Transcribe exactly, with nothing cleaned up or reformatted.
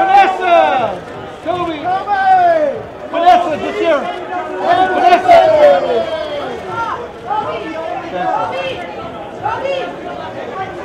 Vanessa! Kobe! Kobe!